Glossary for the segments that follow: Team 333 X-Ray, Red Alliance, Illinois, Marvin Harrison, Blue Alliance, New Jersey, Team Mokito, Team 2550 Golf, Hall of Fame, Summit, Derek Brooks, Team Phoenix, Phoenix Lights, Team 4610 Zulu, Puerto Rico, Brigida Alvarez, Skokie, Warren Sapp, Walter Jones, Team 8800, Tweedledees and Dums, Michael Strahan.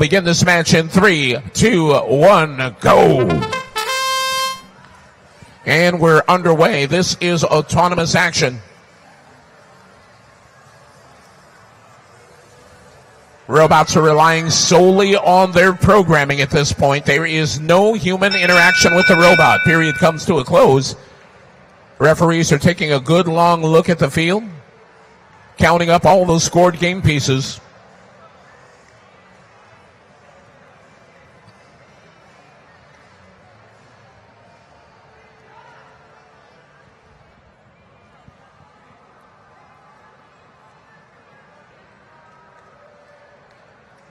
begin this match in 3, 2, 1, go. And we're underway. This is autonomous action. Robots are relying solely on their programming at this point. There is no human interaction with the robot. Period comes to a close. Referees are taking a good long look at the field, counting up all those scored game pieces.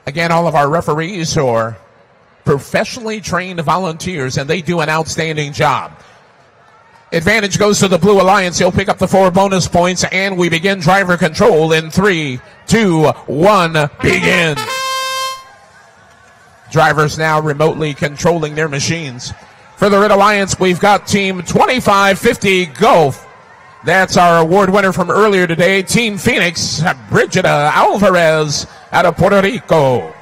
Again, all of our referees are professionally trained volunteers, and they do an outstanding job. Advantage goes to the Blue Alliance. He'll pick up the 4 bonus points, and we begin driver control in 3, 2, 1, begin. Drivers now remotely controlling their machines. For the Red Alliance, we've got Team 2550 Golf. That's our award winner from earlier today, Team Phoenix, Brigida Alvarez out of Puerto Rico.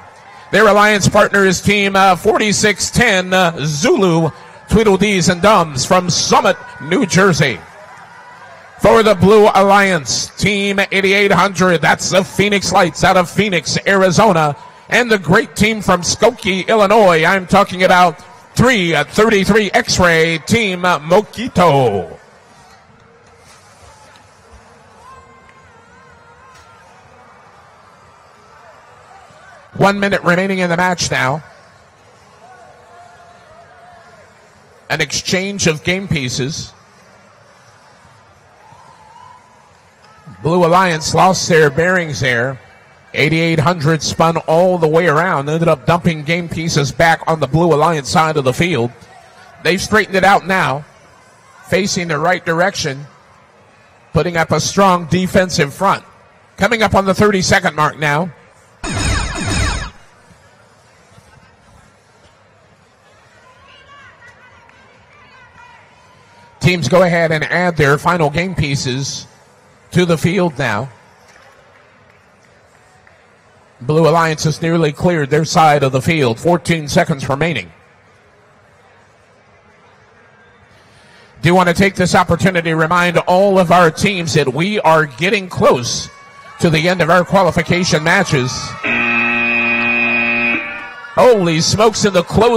Their alliance partner is Team 4610 Zulu, Tweedledees and Dums from Summit, New Jersey. For the Blue Alliance, Team 8800, that's the Phoenix Lights out of Phoenix, Arizona, and the great team from Skokie, Illinois. I'm talking about 333 X-Ray, Team Mokito. One minute remaining in the match now. An exchange of game pieces. Blue Alliance lost their bearings there. 8800 spun all the way around, ended up dumping game pieces back on the Blue Alliance side of the field. They've straightened it out now, facing the right direction, putting up a strong defensive front. Coming up on the 30-second mark now. Teams go ahead and add their final game pieces to the field now. Blue Alliance has nearly cleared their side of the field. 14 seconds remaining. Do want to take this opportunity to remind all of our teams that we are getting close to the end of our qualification matches. Holy smokes, in the close.